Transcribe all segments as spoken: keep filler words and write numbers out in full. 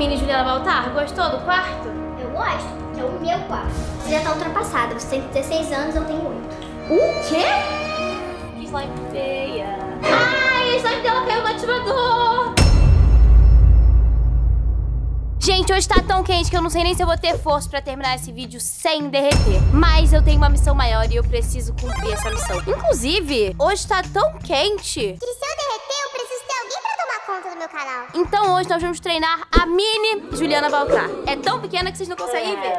mini Juliana Baltar, gostou do quarto? Eu gosto, porque é o meu quarto. Você já tá ultrapassada, você tem dezesseis anos, eu tenho oito. O quê? Que slime feia. Ai, o slime dela caiu no ativador. Gente, hoje tá tão quente que eu não sei nem se eu vou ter força pra terminar esse vídeo sem derreter. Mas eu tenho uma missão maior e eu preciso cumprir essa missão. Inclusive, hoje tá tão quente que se eu derreter, eu preciso ter alguém pra tomar conta do meu canal. Então hoje nós vamos treinar a mini Juliana Baltar. É tão pequena que vocês não conseguem ver.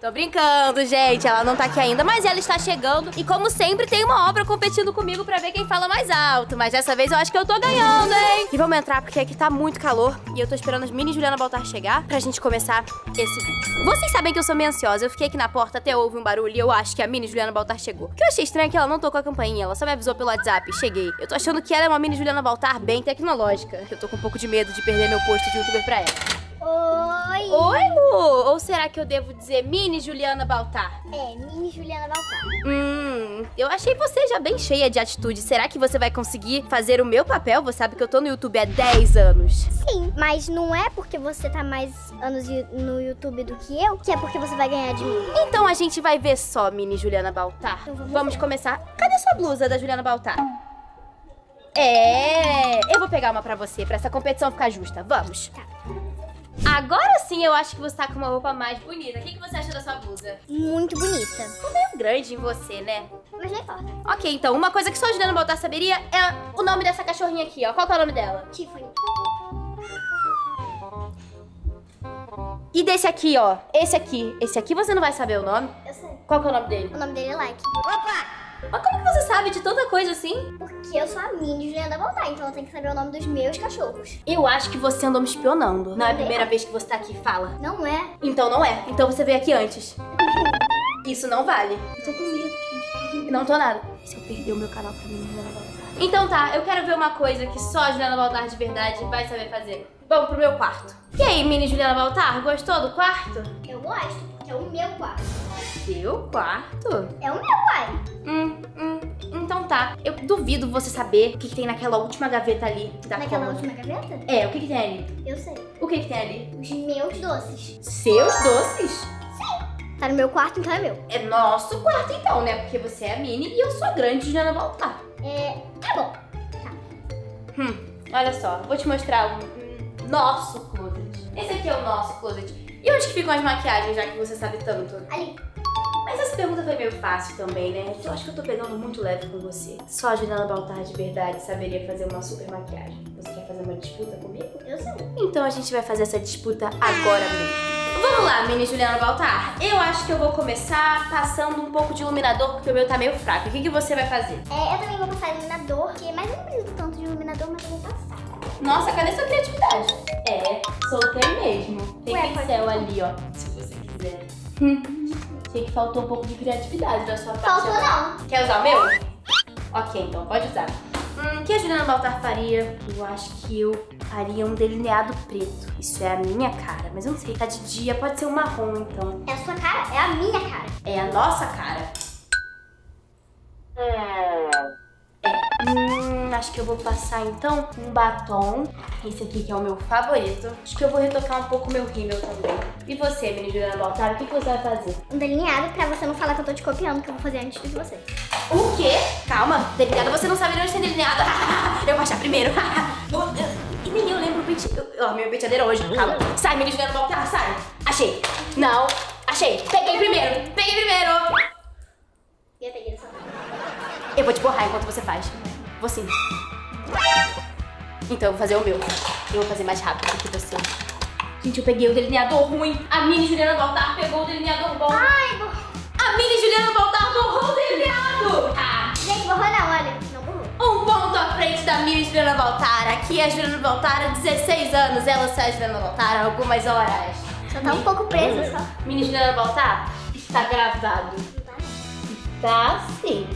Tô brincando, gente. Ela não tá aqui ainda, mas ela está chegando. E como sempre, tem uma obra competindo comigo pra ver quem fala mais alto. Mas dessa vez eu acho que eu tô ganhando, hein? E vamos entrar, porque aqui tá muito calor. E eu tô esperando as mini Juliana Baltar chegar pra gente começar esse vídeo. Vocês sabem que eu sou meio ansiosa. Eu fiquei aqui na porta, até ouvi um barulho e eu acho que a mini Juliana Baltar chegou. O que eu achei estranho é que ela não tocou a campainha. Ela só me avisou pelo WhatsApp. Cheguei. Eu tô achando que ela é uma mini Juliana Baltar bem tecnológica. Eu tô com um pouco de medo de perder meu posto de youtuber pra ela. Oi! Oi, Lu! Ou será que eu devo dizer mini Juliana Baltar? É, mini Juliana Baltar. Hum, eu achei você já bem cheia de atitude. Será que você vai conseguir fazer o meu papel? Você sabe que eu tô no YouTube há dez anos. Sim, mas não é porque você tá mais anos no YouTube do que eu, que é porque você vai ganhar de mim. Então a gente vai ver só mini Juliana Baltar. Então vamos vamos começar. Cadê a sua blusa da Juliana Baltar? É, eu vou pegar uma pra você, pra essa competição ficar justa. Vamos! Tá. Agora sim eu acho que você tá com uma roupa mais bonita. O que, que você acha da sua blusa? Muito bonita. Ficou meio grande em você, né? Mas não importa. Ok, então, uma coisa que só a Juliana Baltar saberia é o nome dessa cachorrinha aqui, ó. Qual que é o nome dela? Tiffany. E desse aqui, ó. Esse aqui. Esse aqui você não vai saber o nome? Eu sei. Qual que é o nome dele? O nome dele é Like. Opa! Mas como que você sabe de tanta coisa assim? Porque eu sou a mini Juliana Baltar, então eu tenho que saber o nome dos meus cachorros. Eu acho que você andou me espionando. Não, não é a primeira vez que você tá aqui, fala. Não é. Então não é. Então você veio aqui antes. Isso não vale. Eu tô com medo, gente. Não tô nada. Se eu perder o meu canal pra mim, Juliana Baltar. Então tá, eu quero ver uma coisa que só a Juliana Baltar de verdade vai saber fazer. Vamos pro meu quarto. E aí, mini Juliana Baltar, gostou do quarto? Eu gosto, porque é o meu quarto. Seu quarto? É o meu quarto. Hum, hum, então tá. Eu duvido você saber o que, que tem naquela última gaveta ali da Naquela cômoda. última gaveta? É, o que, que tem ali? Eu sei. O que, que tem ali? Os meus doces. Seus doces? Sim. Tá no meu quarto, então é meu. É nosso quarto então, né? Porque você é a mini e eu sou a grande Juliana Baltar. É, tá bom. Tá. Hum, olha só, vou te mostrar o nosso closet. Esse aqui é o nosso closet. E onde que ficam as maquiagens, já que você sabe tanto? Ali. Mas essa pergunta foi meio fácil também, né? Eu acho que eu tô pegando muito leve com você. Só a Juliana Baltar de verdade saberia fazer uma super maquiagem. Você quer fazer uma disputa comigo? Eu sei. Então a gente vai fazer essa disputa agora mesmo. Vamos lá, mini Juliana Baltar. Eu acho que eu vou começar passando um pouco de iluminador, porque o meu tá meio fraco. O que, que você vai fazer? É, eu também vou passar iluminador, porque mais eu não preciso tanto de iluminador, mas eu vou passar. Nossa, cadê sua criatividade? É, soltei mesmo. Tem Ué, pincel ali, ó, se você quiser. Sei que faltou um pouco de criatividade da sua parte. Faltou não. Quer usar o meu? Ok, então pode usar. Hum, o que a Juliana Baltar faria? Eu acho que eu faria um delineado preto. Isso é a minha cara, mas eu não sei. Tá de dia, pode ser um marrom, então. É a sua cara? É a minha cara. É a nossa cara. É. Hum, acho que eu vou passar, então, um batom. Esse aqui que é o meu favorito. Acho que eu vou retocar um pouco o meu rímel também. E você, menina Juliana Baltar, o que você vai fazer? Um delineado pra você não falar que eu tô te copiando, que eu vou fazer antes de você. O quê? Calma, delineado, você não sabe onde tem delineado. Eu vou achar primeiro. E nem eu lembro o pente... Ó, oh, minha penteadeira hoje, calma. Sai, menina Juliana Baltar, sai. Achei. Não, achei. Peguei primeiro, peguei primeiro. E eu peguei essa. Eu vou te borrar enquanto você faz. Vou sim. Então eu vou fazer o meu. Eu vou fazer mais rápido do que você. Gente, eu peguei o delineador ruim. A mini Juliana Baltar pegou o delineador bom. Ai, borrou. A mini Juliana Baltar borrou o delineado. Ah. Gente, borrou não, olha. Não borrou. Um ponto à frente da mini Juliana Baltar. Aqui é a Juliana Baltar há dezesseis anos. Ela só é a Juliana Baltar há algumas horas. Só tá um pouco presa, só. Mini Juliana Baltar está gravado. Tá sim.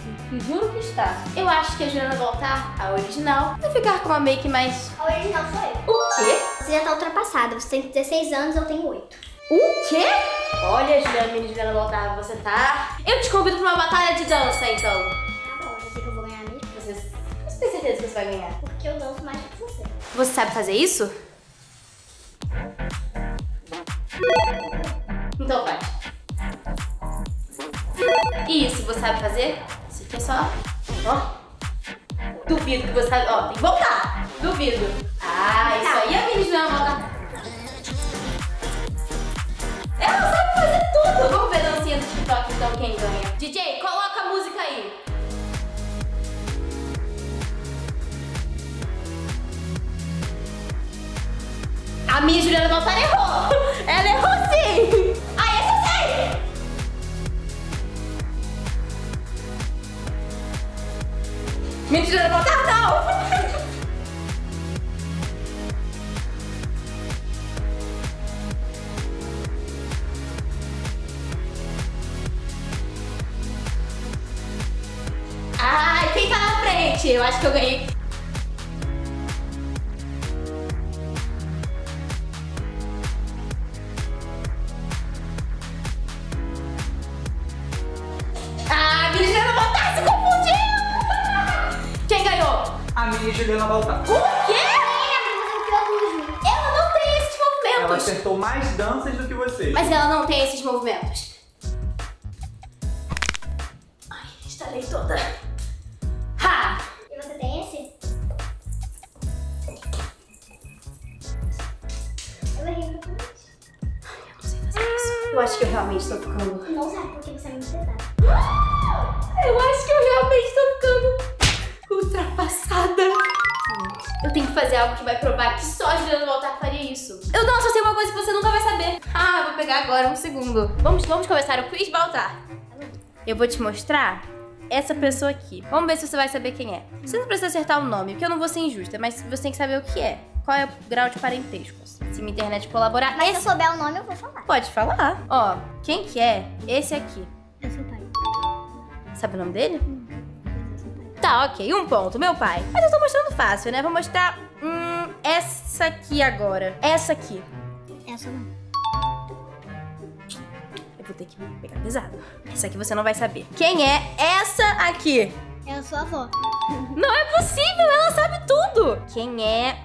Juro que está. Eu acho que a Juliana Baltar, a original, vai ficar com uma make mais... A original sou eu. O quê? Você já tá ultrapassada. Você tem dezesseis anos, eu tenho oito. O quê? Olha, Juliana, menina Juliana Baltar, você tá... Eu te convido pra uma batalha de dança, então. Tá bom, eu sei que eu vou ganhar mesmo. Você, você tem certeza que você vai ganhar? Porque eu danço mais do que você. Você sabe fazer isso? Então vai. Isso, você sabe fazer? Isso aqui é só... Ó. Duvido que você sabe... Ó, tem que voltar. Duvido. Ah, tá. Isso aí é a Juliana Baltar. Ela sabe fazer tudo. Vamos ver a dancinha do TikTok, então, quem ganha. D J, coloca a música aí. A minha Juliana Baltar errou. Ela errou sim. Ah, essa eu sei. Minha Juliana Baltar não. Ai, quem tá na frente? Eu acho que eu ganhei. A minha Juliana Baltar. O quê? Ela não tem esses movimentos. Ela acertou mais danças do que você. Mas ela não tem esses movimentos. Ai, estalei toda. Ha! E você tem esse? Ela riu muito. Ai, eu não sei fazer isso. Eu acho que eu realmente tô ficando. Não sabe por que você é muito pesada. Eu acho que eu realmente tô ficando. Ultrapassada. Eu tenho que fazer algo que vai provar que só a Juliana Baltar faria isso. Eu não, só sei uma coisa que você nunca vai saber. Ah, vou pegar agora um segundo. Vamos, vamos começar o quiz Baltar. Eu vou te mostrar essa pessoa aqui. Vamos ver se você vai saber quem é. Você não precisa acertar o nome, porque eu não vou ser injusta, mas você tem que saber o que é. Qual é o grau de parentesco? Se minha internet colaborar... Mas esse... se eu souber o nome, eu vou falar. Pode falar. Ó, quem que é? Esse aqui. É seu pai. Sabe o nome dele? Tá, ok, um ponto, meu pai. Mas eu tô mostrando fácil, né? Vou mostrar hum, essa aqui agora. Essa aqui. Essa não. Eu vou ter que pegar pesado. Essa aqui você não vai saber. Quem é essa aqui? É a sua avó. Não é possível, ela sabe tudo. Quem é...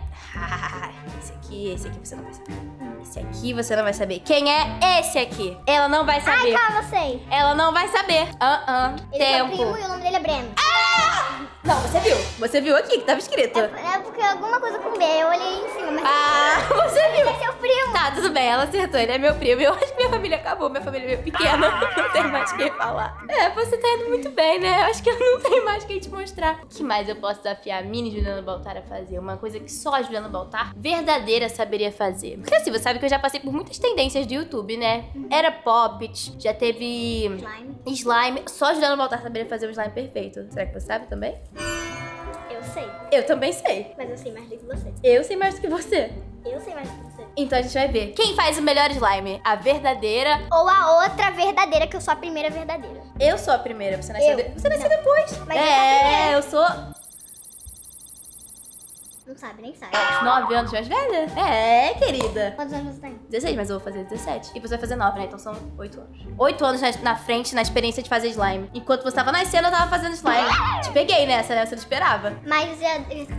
Esse aqui, esse aqui você não vai saber. Esse aqui você não vai saber. Quem é esse aqui? Ela não vai saber. Ah, calma, eu sei. Ela não vai saber. Ah, uh ah. -uh. Tempo. Ele é primo e o nome dele é Breno. Não, você viu. Você viu aqui que tava escrito. É, é porque alguma coisa com B. Eu olhei em cima, mas... Ah, você viu. Ele é seu primo. Tá, tudo bem. Ela acertou. Ele é meu primo. Eu acho que minha família acabou. Minha família é meio pequena. Não tem mais quem falar. É, você tá indo muito bem, né? Eu acho que eu não tenho mais quem te mostrar. O que mais eu posso desafiar a mini Juliana Baltar a fazer? Uma coisa que só a Juliana Baltar verdadeira saberia fazer. Porque assim, você sabe que eu já passei por muitas tendências do YouTube, né? Era Poppet, já teve... Slime. Slime. Só a Juliana Baltar saberia fazer o slime perfeito. Será que você sabe também? Eu sei. Eu também sei. Mas eu sei mais do que você. Eu sei mais do que você. Eu sei mais do que você. Então a gente vai ver quem faz o melhor slime. A verdadeira. Ou a outra verdadeira, que eu sou a primeira verdadeira. Eu sou a primeira. Você nasceu, de... você nasceu depois. Mas é, eu sou a primeira. Eu sou... Não sabe, nem sabe. nove anos mais velha? É, querida. Quantos anos você tem? dezesseis, mas eu vou fazer dezessete. E você vai fazer nove, né? Então são oito anos. oito anos na, na frente, na experiência de fazer slime. Enquanto você tava nascendo, eu tava fazendo slime. Te peguei nessa, né? Você não esperava. Mas,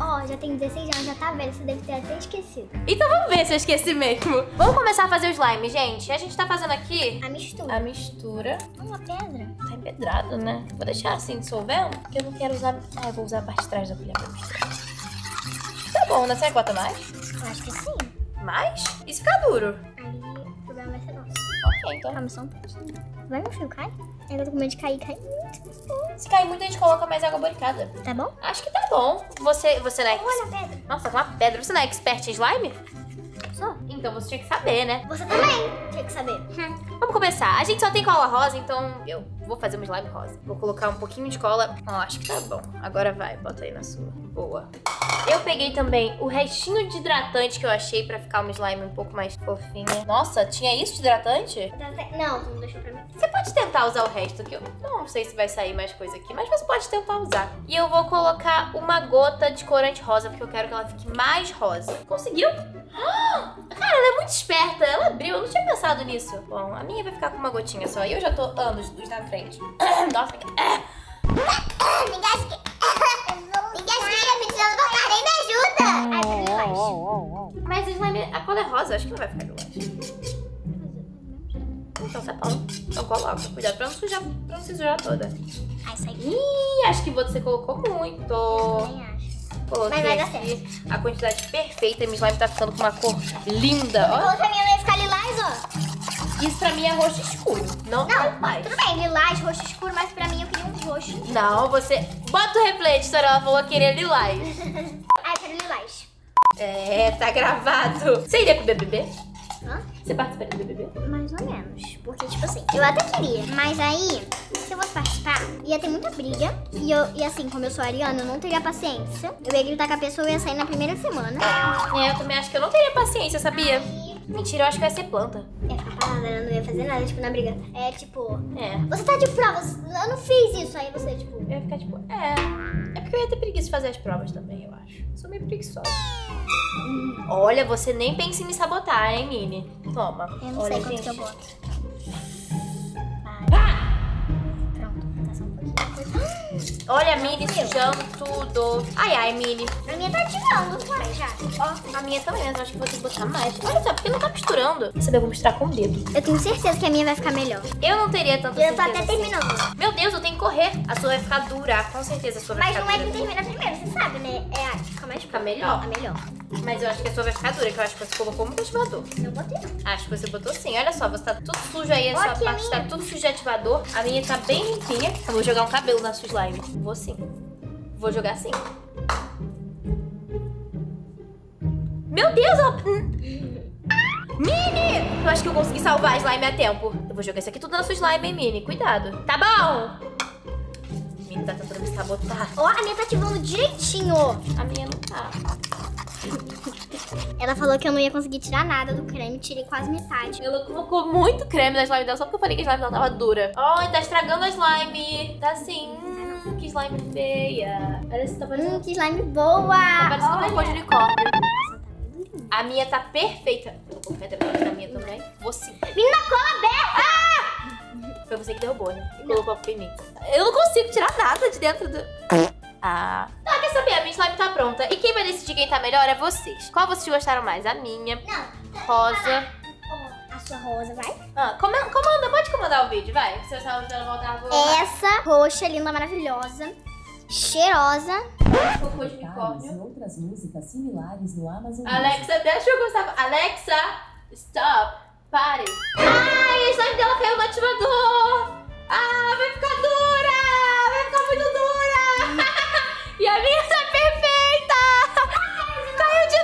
ó, já tem dezesseis anos, já tá velho. Você deve ter até esquecido. Então vamos ver se eu esqueci mesmo. Vamos começar a fazer o slime, gente. A gente tá fazendo aqui... A mistura. A mistura. Uma pedra. Tá empedrado, né? Vou deixar assim, dissolvendo. Porque eu não quero usar... Ah, eu vou usar a parte de trás da colher pra misturar. Tá bom, né? Você bota mais? Eu acho que sim. Mais? E se ficar duro? Aí o problema vai ser nosso. Ok, então. Calma, só um pouquinho. Vai, meu filho, cai? Ainda tô com medo de cair, cai muito. Se cair muito, a gente coloca mais água boricada. Tá bom? Acho que tá bom. Você, você não é... Olha a pedra. Nossa, uma pedra. Você não é expert em slime? Sou. Então você tinha que saber, né? Você também tinha que saber. Hum. Vamos começar. A gente só tem cola rosa, então eu vou fazer um slime rosa. Vou colocar um pouquinho de cola. Ó, acho que tá bom. Agora vai, bota aí na sua. Boa. Eu peguei também o restinho de hidratante que eu achei pra ficar uma slime um pouco mais fofinha. Nossa, tinha isso de hidratante? Não, tu não deixou pra mim. Você pode tentar usar o resto, que eu não sei se vai sair mais coisa aqui, mas você pode tentar usar. E eu vou colocar uma gota de corante rosa, porque eu quero que ela fique mais rosa. Conseguiu? Ah! Cara, ela é muito esperta. Ela abriu. Eu não tinha pensado nisso. Bom, a minha vai ficar com uma gotinha só. E eu já tô anos luz na frente. Nossa, me engasguei. Me engasguei. Me ajuda. oh, oh, oh. Mas a slime, a cor é rosa, acho que não vai ficar de Então tá bom. Então coloca. Cuidado pra não sujar, pra não se sujar toda. Ai, sai. Ih, acho que você colocou muito. Eu também acho. Coloquei. Mas vai dar certo. A quantidade perfeita. Minha slime tá ficando com uma cor linda. Ó. Coloca a minha na escala lilás, ó. Isso pra mim é roxo escuro. Não, não mais. Tudo bem, lilás, roxo escuro, mas pra mim eu queria um roxo. Não, você... Bota o replay, editora. Ela falou querer lilás. Ai, eu quero lilás. É, tá gravado. Você iria pro B B B? Hã? Você participaria do B B B? Mais ou menos. Porque, tipo assim, eu até queria. Mas aí, se eu fosse participar, ia ter muita briga. E, eu, e assim, como eu sou ariana, eu não teria paciência. Eu ia gritar com a pessoa e ia sair na primeira semana. É, eu também acho que eu não teria paciência, sabia? Aí... Mentira, eu acho que vai ser planta. Ia ficar parada, ela não ia fazer nada, tipo, na briga. É, tipo... É. Você tá de provas, eu não fiz isso. Aí você, tipo... Eu ia ficar, tipo... É... É porque eu ia ter preguiça de fazer as provas também, eu acho. Sou meio preguiçosa. Hum. Olha, você nem pensa em me sabotar, hein, Nini? Toma. Eu não Olha, sei gente. quanto que eu boto. Ah! Pronto, vou passar um pouquinho. Ah! Olha a Mini sujando tudo. Ai, ai, Mini. A minha tá tirando, vai, já. Ó, a minha também, mas eu acho que vou ter que botar mais. Olha só, porque não tá misturando. Você deve misturar com o dedo. Eu tenho certeza que a minha vai ficar melhor. Eu não teria tanta certeza. Eu tô até terminando. Assim. Meu Deus, eu tenho que correr. A sua vai ficar dura, com certeza a sua vai mas ficar dura. Mas não é que termina primeiro, você sabe, né? É a que fica mais fica melhor. É melhor. Mas eu acho que a sua vai ficar dura, que eu acho que você colocou muito ativador. Eu botei não. Acho que você botou sim. Olha só, você tá tudo sujo aí, a sua parte minha. Tá tudo sujo de ativador. A minha tá bem limpinha. Eu vou jogar um cabelo na sua slime. Vou sim. Vou jogar sim. Meu Deus, ó... Mini! Eu acho que eu consegui salvar a slime a tempo. Eu vou jogar isso aqui tudo na sua slime, hein, Mini? Cuidado. Tá bom! Mini tá tentando me sabotar. Ó, oh, a minha tá ativando direitinho. A minha não tá. Ela falou que eu não ia conseguir tirar nada do creme. Tirei quase metade. Ela colocou muito creme na slime dela. Só porque eu falei que a slime dela tava dura. Ai, oh, tá estragando a slime. Tá assim. Hum, que slime feia. Parece que tá parecendo... Hum, que slime boa. Tá parecendo Olha. um cocô de unicórnio. A minha tá perfeita. Eu vou colocar a minha também. Vou sim. Menina, cola aberta! Ah! Foi você que derrubou, né? E colocou a culpa em mim. Eu não consigo tirar nada de dentro do... Ah... Ah, quer saber? A minha slime tá pronta. E quem vai decidir quem tá melhor é vocês. Qual vocês gostaram mais? A minha. Não. Rosa. A sua rosa, vai? Ah, comanda, comanda. Pode comandar o vídeo, vai. Se você tá ajudando a voltar, vou... Essa roxa, linda, maravilhosa. Cheirosa. Cocô de unicórnio. Outras músicas similares no Amazon. Alexa, deixa eu gostar. Alexa, stop. Pare. Ai, a slime dela caiu no ativador. Ah, vai ficar dura. Vai ficar muito dura. E a minha tá perfeita. Caiu de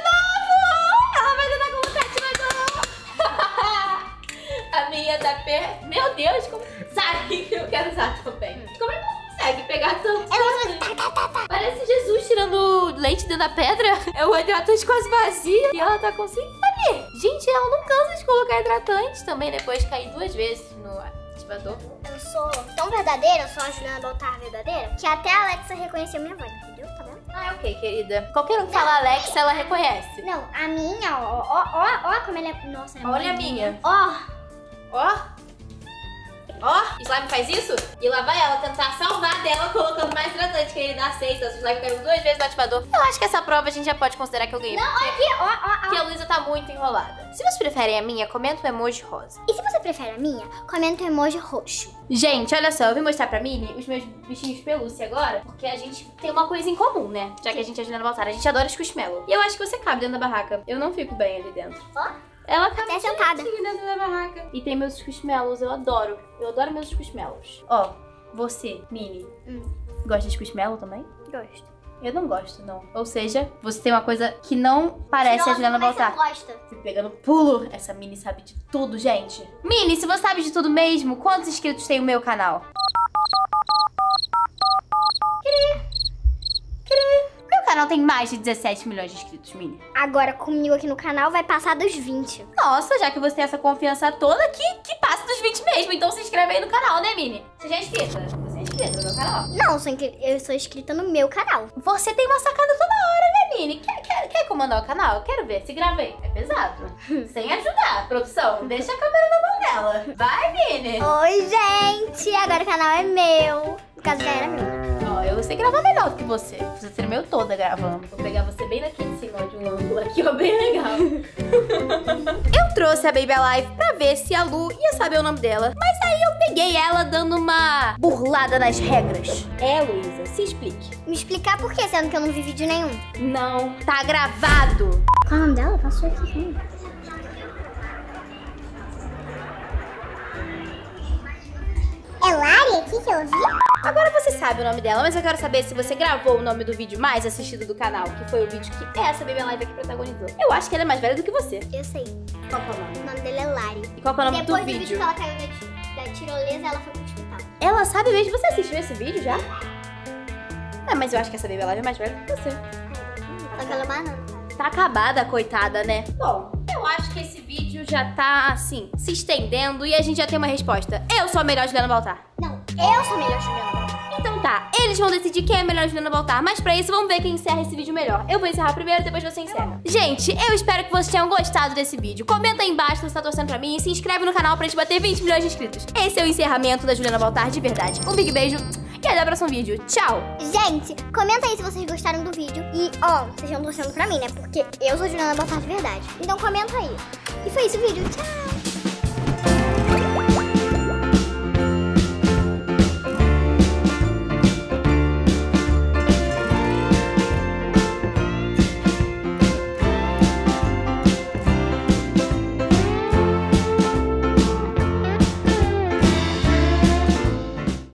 novo. Ela vai tentar colocar ativador. A minha tá perfeita. Meu Deus, como... Sabe que eu quero usar também. Como é que ela consegue pegar tanto? Parece Jesus tirando leite dentro da pedra. É o hidratante quase vazio. E ela tá conseguindo ali. Gente, ela não cansa de colocar hidratante também. Depois de cair duas vezes no ativador. Eu sou tão verdadeira, eu sou a Juliana Baltar verdadeira, que até a Alexa reconheceu minha voz, entendeu? Tá vendo? Ah, ok, querida. Qualquer um que fala Alexa, ela reconhece. Não, a minha, ó, ó, ó, ó como ela é... Nossa, ela é Olha a minha. Ó. Ó. Ó, oh, slime faz isso? E lá vai ela tentar salvar dela colocando mais hidratante, que ele não aceita. O slime caiu duas vezes no ativador. Eu acho que essa prova a gente já pode considerar que eu ganhei. Não, olha aqui, ó, ó, ó. Que a Luísa tá muito enrolada. Se vocês preferem a minha, comenta o emoji rosa. E se você prefere a minha, comenta o emoji roxo. Gente, olha só, eu vim mostrar pra Minnie os meus bichinhos de pelúcia agora, porque a gente tem uma coisa em comum, né? Já que a gente é Juliana Baltar, a gente adora os Kuchi-Melo. E eu acho que você cabe dentro da barraca. Eu não fico bem ali dentro. Ó. Oh. Ela acaba até sentada dentro da barraca. E tem meus Kuchi-Melos, eu adoro. Eu adoro meus Kuchi-Melos. Ó, oh, você, Mini, hum. gosta de Kuchi-Melo também? Gosto. Eu não gosto, não. Ou seja, você tem uma coisa que não parece Nossa, a Juliana Baltar. Você gosta. Pegando pulo. Essa Mini sabe de tudo, gente. Mini, se você sabe de tudo mesmo, quantos inscritos tem o meu canal? Queria. Queria. O canal tem mais de dezessete milhões de inscritos, Mini. Agora, comigo aqui no canal, vai passar dos vinte. Nossa, já que você tem essa confiança toda, que, que passa dos vinte mesmo. Então se inscreve aí no canal, né, Mini? Você já é inscrita? Você é inscrita no meu canal? Não, eu sou, eu sou inscrita no meu canal. Você tem uma sacada toda hora, né, Mini? Quer, quer, quer comandar o canal? Eu quero ver, se gravei. É pesado. Sem ajudar, produção. Deixa a câmera na mão dela. Vai, Mini. Oi, gente. Agora o canal é meu. No caso, já era meu. Ó, sabe? Eu sei gravar melhor do que você. Você tremeu toda gravando. Vou pegar você bem daqui de cima, de um ângulo aqui, ó, bem legal. Eu trouxe a Baby Alive pra ver se a Lu ia saber o nome dela. Mas aí eu peguei ela dando uma burlada nas regras. É, Luísa, se explique. Me explicar por quê, sendo que eu não vi vídeo nenhum? Não. Tá gravado. Qual é o nome dela? Passou aqui. É Lari aqui que eu vi? Agora você sabe o nome dela, mas eu quero saber se você gravou o nome do vídeo mais assistido do canal, que foi o vídeo que essa Baby Alive aqui protagonizou. Eu acho que ela é mais velha do que você. Eu sei. Qual que é o nome? O nome dela é Lari. E qual que é o nome do vídeo? Depois do vídeo que ela caiu da, da tirolesa, ela foi pro hospital. Ela sabe mesmo? Você assistiu esse vídeo já? É, mas eu acho que essa Baby Alive é mais velha do que você. Ela tá banana. Tá acabada, coitada, né? Bom, eu acho que esse vídeo já tá, assim, se estendendo e a gente já tem uma resposta. Eu sou a melhor Juliana Baltar. Não, eu sou a melhor Juliana Baltar. Então tá, eles vão decidir quem é a melhor Juliana Baltar, mas pra isso vamos ver quem encerra esse vídeo melhor. Eu vou encerrar primeiro, depois você encerra. Gente, eu espero que vocês tenham gostado desse vídeo. Comenta aí embaixo se você tá torcendo pra mim e se inscreve no canal pra gente bater vinte milhões de inscritos. Esse é o encerramento da Juliana Baltar de verdade. Um big beijo. E até o próximo vídeo. Tchau! Gente, comenta aí se vocês gostaram do vídeo. E, ó, vocês estão torcendo pra mim, né? Porque eu sou Juliana Baltar de verdade. Então comenta aí. E foi isso o vídeo. Tchau!